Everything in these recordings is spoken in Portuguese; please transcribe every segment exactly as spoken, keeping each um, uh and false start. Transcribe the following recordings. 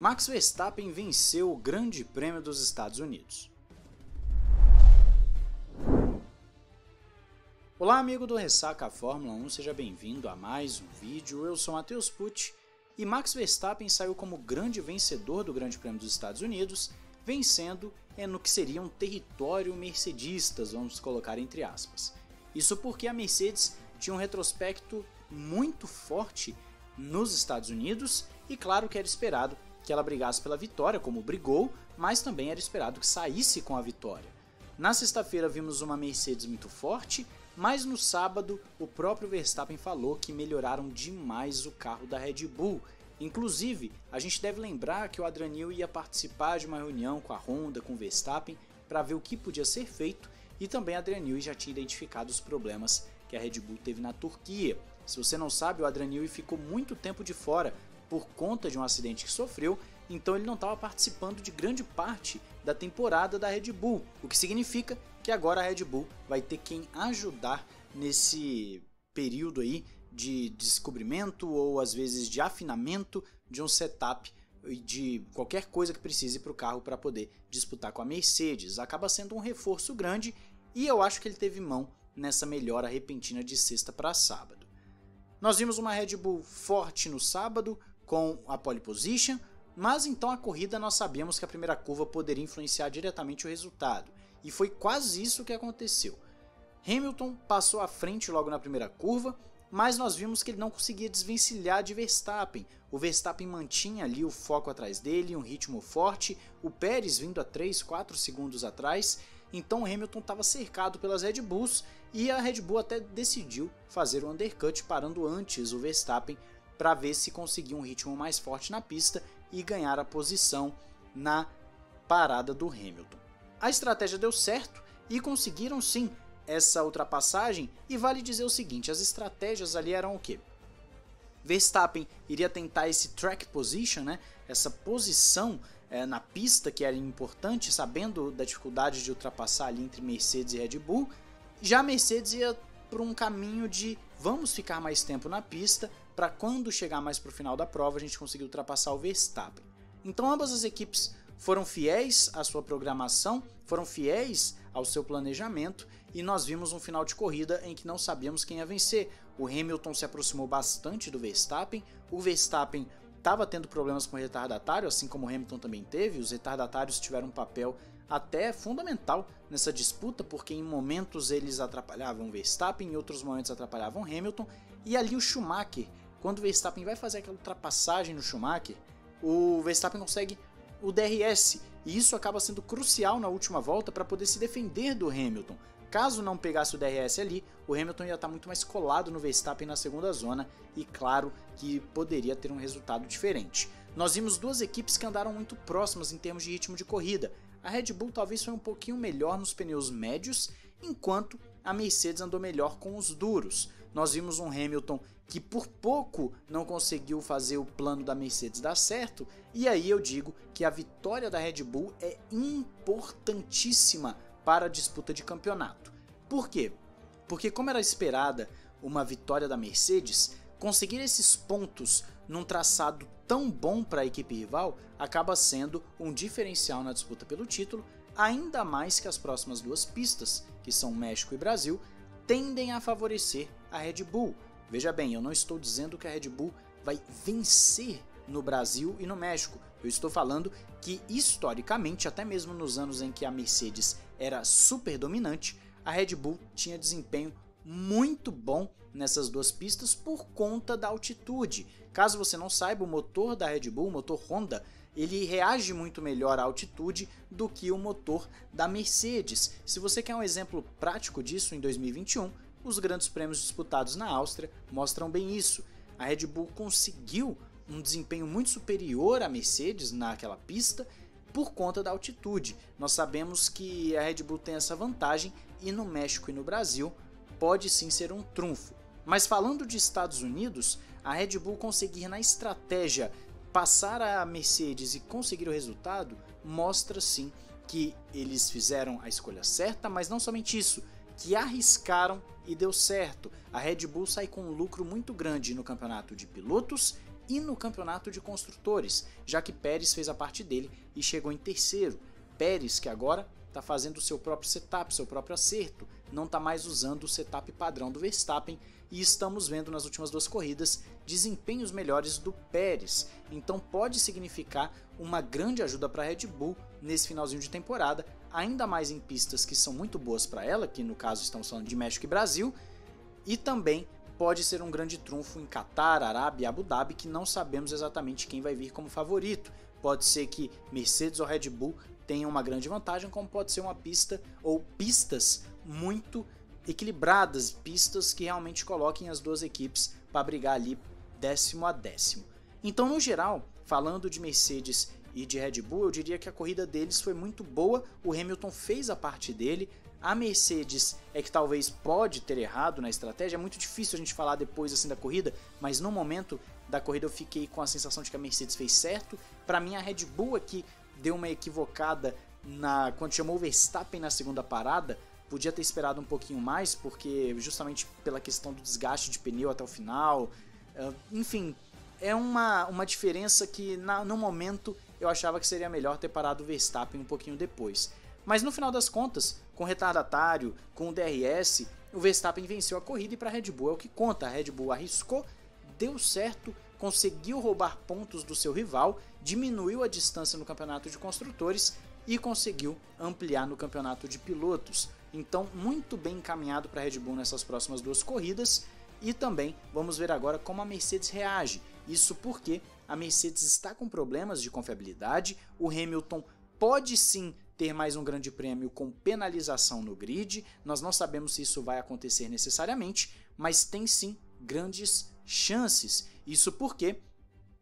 Max Verstappen venceu o Grande Prêmio dos Estados Unidos. Olá amigo do Ressaca Fórmula um, seja bem-vindo a mais um vídeo, eu sou Matheus Pucci e Max Verstappen saiu como grande vencedor do Grande Prêmio dos Estados Unidos, vencendo no que seria um território mercedistas, vamos colocar entre aspas. Isso porque a Mercedes tinha um retrospecto muito forte nos Estados Unidos e claro que era esperado que ela brigasse pela vitória, como brigou, mas também era esperado que saísse com a vitória. Na sexta-feira vimos uma Mercedes muito forte, mas no sábado o próprio Verstappen falou que melhoraram demais o carro da Red Bull. Inclusive, a gente deve lembrar que o Adrian Newey ia participar de uma reunião com a Honda, com o Verstappen, para ver o que podia ser feito, e também o Adrian Newey já tinha identificado os problemas que a Red Bull teve na Turquia. Se você não sabe, o Adrian Newey ficou muito tempo de fora, por conta de um acidente que sofreu, então ele não estava participando de grande parte da temporada da Red Bull, o que significa que agora a Red Bull vai ter quem ajudar nesse período aí de descobrimento ou às vezes de afinamento de um setup e de qualquer coisa que precise para o carro para poder disputar com a Mercedes. Acaba sendo um reforço grande e eu acho que ele teve mão nessa melhora repentina de sexta para sábado. Nós vimos uma Red Bull forte no sábado, com a pole position, mas então a corrida nós sabíamos que a primeira curva poderia influenciar diretamente o resultado, e foi quase isso que aconteceu. Hamilton passou à frente logo na primeira curva, mas nós vimos que ele não conseguia desvencilhar de Verstappen. O Verstappen mantinha ali o foco atrás dele, um ritmo forte, o Pérez vindo a três, quatro segundos atrás, então o Hamilton estava cercado pelas Red Bulls e a Red Bull até decidiu fazer o undercut parando antes o Verstappen, para ver se conseguia um ritmo mais forte na pista e ganhar a posição na parada do Hamilton. A estratégia deu certo e conseguiram sim essa ultrapassagem, e vale dizer o seguinte, as estratégias ali eram o quê? Verstappen iria tentar esse track position, né? Essa posição é, na pista que era importante, sabendo da dificuldade de ultrapassar ali entre Mercedes e Red Bull. Já a Mercedes ia por um caminho de vamos ficar mais tempo na pista, para quando chegar mais para o final da prova a gente conseguir ultrapassar o Verstappen. Então ambas as equipes foram fiéis à sua programação, foram fiéis ao seu planejamento e nós vimos um final de corrida em que não sabíamos quem ia vencer. O Hamilton se aproximou bastante do Verstappen, o Verstappen estava tendo problemas com o retardatário, assim como o Hamilton também teve. Os retardatários tiveram um papel até fundamental nessa disputa, porque em momentos eles atrapalhavam o Verstappen, em outros momentos atrapalhavam o Hamilton, e ali o Schumacher, quando o Verstappen vai fazer aquela ultrapassagem no Schumacher, o Verstappen consegue o D R S, e isso acaba sendo crucial na última volta para poder se defender do Hamilton. Caso não pegasse o D R S ali, o Hamilton ia estar muito mais colado no Verstappen na segunda zona, e claro que poderia ter um resultado diferente. Nós vimos duas equipes que andaram muito próximas em termos de ritmo de corrida. A Red Bull talvez foi um pouquinho melhor nos pneus médios, enquanto a Mercedes andou melhor com os duros. Nós vimos um Hamilton que por pouco não conseguiu fazer o plano da Mercedes dar certo, e aí eu digo que a vitória da Red Bull é importantíssima para a disputa de campeonato. Por quê? Porque como era esperada uma vitória da Mercedes, conseguir esses pontos num traçado tão bom para a equipe rival acaba sendo um diferencial na disputa pelo título, ainda mais que as próximas duas pistas, que são México e Brasil, tendem a favorecer a Red Bull. Veja bem, eu não estou dizendo que a Red Bull vai vencer no Brasil e no México, eu estou falando que historicamente, até mesmo nos anos em que a Mercedes era super dominante, a Red Bull tinha desempenho muito bom nessas duas pistas por conta da altitude. Caso você não saiba, o motor da Red Bull, o motor Honda, ele reage muito melhor à altitude do que o motor da Mercedes. Se você quer um exemplo prático disso, em dois mil e vinte e um, os grandes prêmios disputados na Áustria mostram bem isso. A Red Bull conseguiu um desempenho muito superior à Mercedes naquela pista por conta da altitude. Nós sabemos que a Red Bull tem essa vantagem e no México e no Brasil pode sim ser um trunfo. Mas falando de Estados Unidos, a Red Bull conseguir na estratégia passar a Mercedes e conseguir o resultado mostra sim que eles fizeram a escolha certa, mas não somente isso, que arriscaram e deu certo. A Red Bull sai com um lucro muito grande no campeonato de pilotos e no campeonato de construtores, já que Pérez fez a parte dele e chegou em terceiro. Pérez, que agora está fazendo o seu próprio setup, seu próprio acerto, não está mais usando o setup padrão do Verstappen, e estamos vendo nas últimas duas corridas desempenhos melhores do Pérez, então pode significar uma grande ajuda para a Red Bull nesse finalzinho de temporada, ainda mais em pistas que são muito boas para ela, que no caso estamos falando de México e Brasil, e também pode ser um grande trunfo em Catar, Arábia e Abu Dhabi, que não sabemos exatamente quem vai vir como favorito. Pode ser que Mercedes ou Red Bull tenham uma grande vantagem, como pode ser uma pista ou pistas muito equilibradas, pistas que realmente coloquem as duas equipes para brigar ali décimo a décimo. Então, no geral, falando de Mercedes e de Red Bull, eu diria que a corrida deles foi muito boa, o Hamilton fez a parte dele. A Mercedes é que talvez pode ter errado na estratégia, é muito difícil a gente falar depois assim da corrida, mas no momento da corrida eu fiquei com a sensação de que a Mercedes fez certo. Para mim, a Red Bull aqui deu uma equivocada na, quando chamou o Verstappen na segunda parada, podia ter esperado um pouquinho mais, porque justamente pela questão do desgaste de pneu até o final, enfim, é uma, uma diferença que na, no momento eu achava que seria melhor ter parado o Verstappen um pouquinho depois. Mas no final das contas, com o retardatário, com o D R S, o Verstappen venceu a corrida e para a Red Bull é o que conta. A Red Bull arriscou, deu certo, conseguiu roubar pontos do seu rival, diminuiu a distância no campeonato de construtores e conseguiu ampliar no campeonato de pilotos. Então, muito bem encaminhado para a Red Bull nessas próximas duas corridas. E também vamos ver agora como a Mercedes reage. Isso porque a Mercedes está com problemas de confiabilidade, o Hamilton pode sim ter mais um grande prêmio com penalização no grid, nós não sabemos se isso vai acontecer necessariamente, mas tem sim grandes chances, isso porque,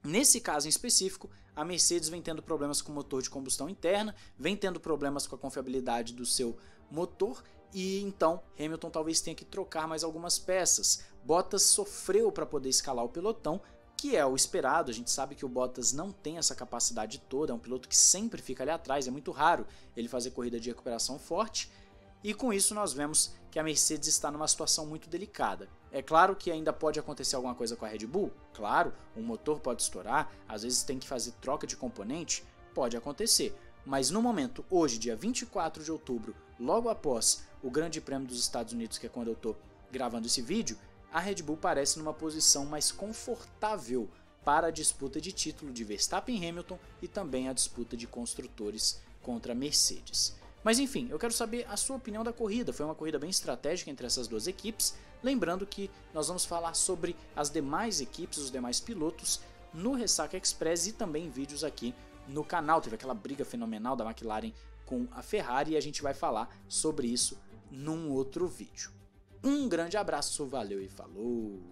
nesse caso em específico, a Mercedes vem tendo problemas com o motor de combustão interna, vem tendo problemas com a confiabilidade do seu motor, e então Hamilton talvez tenha que trocar mais algumas peças. Bottas sofreu para poder escalar o pelotão, que é o esperado, a gente sabe que o Bottas não tem essa capacidade toda, é um piloto que sempre fica ali atrás, é muito raro ele fazer corrida de recuperação forte, e com isso nós vemos que a Mercedes está numa situação muito delicada. É claro que ainda pode acontecer alguma coisa com a Red Bull, claro, um motor pode estourar, às vezes tem que fazer troca de componente, pode acontecer, mas no momento, hoje, dia vinte e quatro de outubro, logo após o Grande Prêmio dos Estados Unidos, que é quando eu estou gravando esse vídeo, a Red Bull parece numa posição mais confortável para a disputa de título de Verstappen e Hamilton e também a disputa de construtores contra a Mercedes. Mas enfim, eu quero saber a sua opinião da corrida, foi uma corrida bem estratégica entre essas duas equipes, lembrando que nós vamos falar sobre as demais equipes, os demais pilotos no Ressaca Express e também em vídeos aqui no canal, teve aquela briga fenomenal da McLaren com a Ferrari e a gente vai falar sobre isso num outro vídeo. Um grande abraço, valeu e falou!